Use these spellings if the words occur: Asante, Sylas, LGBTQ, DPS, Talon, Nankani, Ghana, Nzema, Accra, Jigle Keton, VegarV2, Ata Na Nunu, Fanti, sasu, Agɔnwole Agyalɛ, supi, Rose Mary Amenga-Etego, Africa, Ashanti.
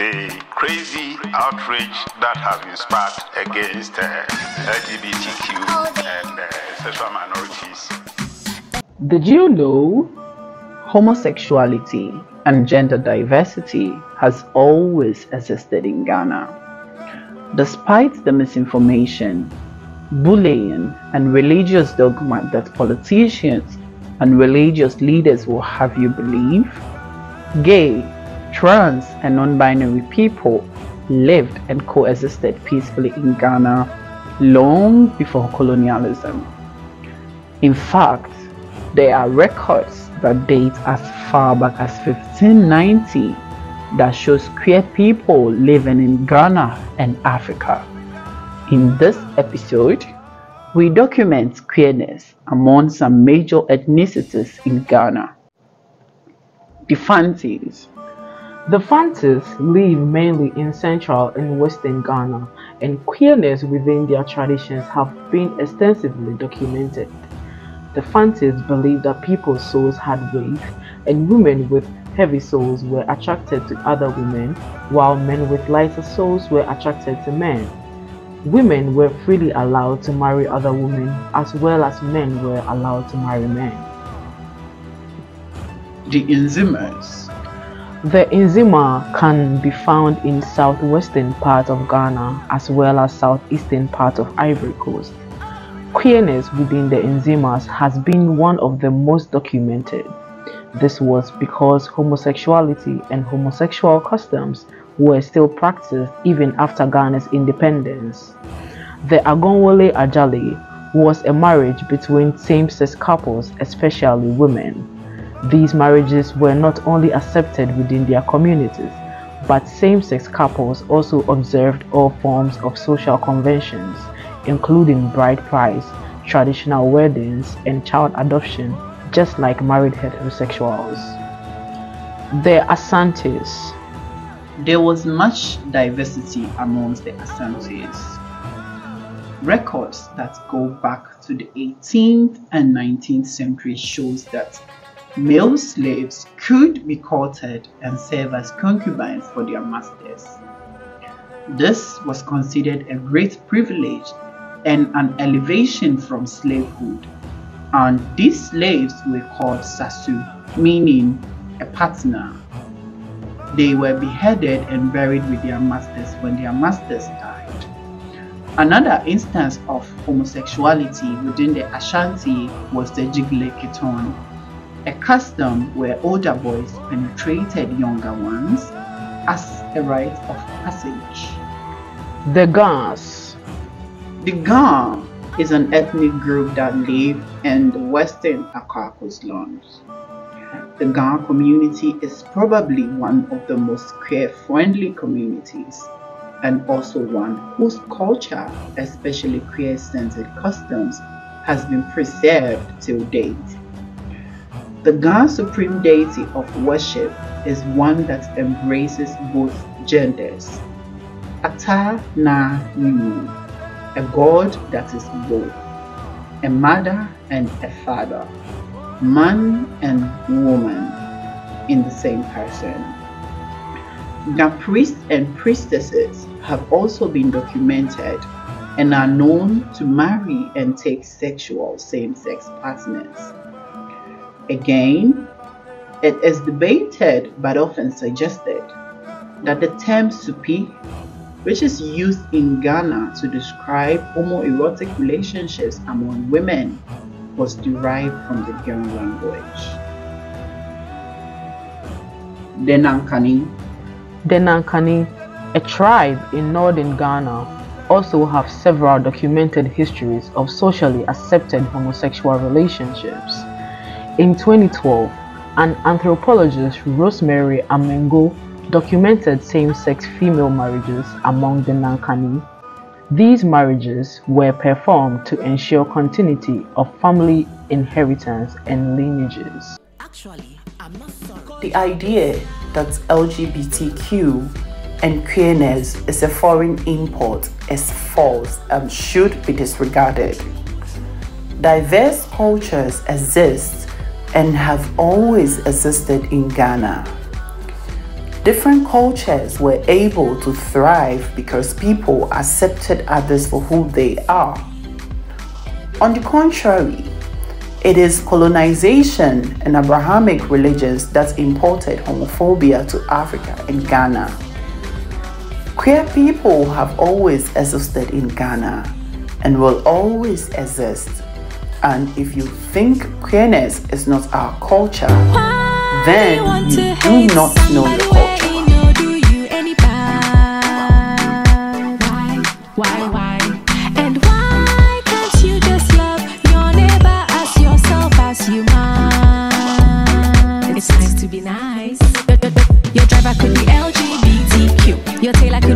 the crazy outrage that has been sparked against LGBTQ and sexual minorities. Did you know homosexuality and gender diversity has always existed in Ghana? Despite the misinformation, bullying, and religious dogma that politicians and religious leaders will have you believe, gay, trans, and non-binary people lived and coexisted peacefully in Ghana long before colonialism. In fact, there are records that date as far back as 1590 that shows queer people living in Ghana and Africa. In this episode, we document queerness among some major ethnicities in Ghana. The Fantis. The Fantis live mainly in central and western Ghana, and queerness within their traditions have been extensively documented. The Fantis believed that people's souls had weight, and women with heavy souls were attracted to other women, while men with lighter souls were attracted to men. Women were freely allowed to marry other women, as well as men were allowed to marry men. The Nzemas. The Nzema can be found in southwestern part of Ghana as well as southeastern part of Ivory Coast. Queerness within the Nzemas has been one of the most documented. This was because homosexuality and homosexual customs were still practiced even after Ghana's independence. The Agɔnwole Agyalɛ was a marriage between same-sex couples, especially women. These marriages were not only accepted within their communities, but same-sex couples also observed all forms of social conventions, including bride price, traditional weddings, and child adoption, just like married heterosexuals. The Asantes. There was much diversity amongst the Asantes. Records that go back to the 18th and 19th century shows that male slaves could be courted and serve as concubines for their masters. This was considered a great privilege and an elevation from slavehood, and these slaves were called sasu, meaning a partner. They were beheaded and buried with their masters when their masters died. Another instance of homosexuality within the Ashanti was the Jigle Keton, a custom where older boys penetrated younger ones as a rite of passage. The Gas. The Ga is an ethnic group that live in the western Accra coastlands. The Ga community is probably one of the most queer-friendly communities, and also one whose culture, especially queer-centered customs, has been preserved till date. The Ga supreme deity of worship is one that embraces both genders, Ata Na Nunu, a god that is both a mother and a father, man and woman in the same person. Ga priests and priestesses have also been documented and are known to marry and take sexual same-sex partners. Again, it is debated but often suggested that the term supi, which is used in Ghana to describe homoerotic relationships among women, was derived from the Ghana language. The Nankani. The Nankani, a tribe in northern Ghana, also have several documented histories of socially accepted homosexual relationships. In 2012, an anthropologist, Rose Mary Amenga-Etego, documented same-sex female marriages among the Nankani. These marriages were performed to ensure continuity of family inheritance and lineages. Actually, I'm not sorry. The idea that LGBTQ and queerness is a foreign import is false and should be disregarded. Diverse cultures exist and have always existed in Ghana. Different cultures were able to thrive because people accepted others for who they are. On the contrary, it is colonization and Abrahamic religions that imported homophobia to Africa and Ghana. Queer people have always existed in Ghana and will always exist. And if you think queerness is not our culture, then you do not know your culture. Why? And why can't you just love your neighbor as yourself as you must? It's nice to be nice. Your driver could be LGBTQ. Your tailor could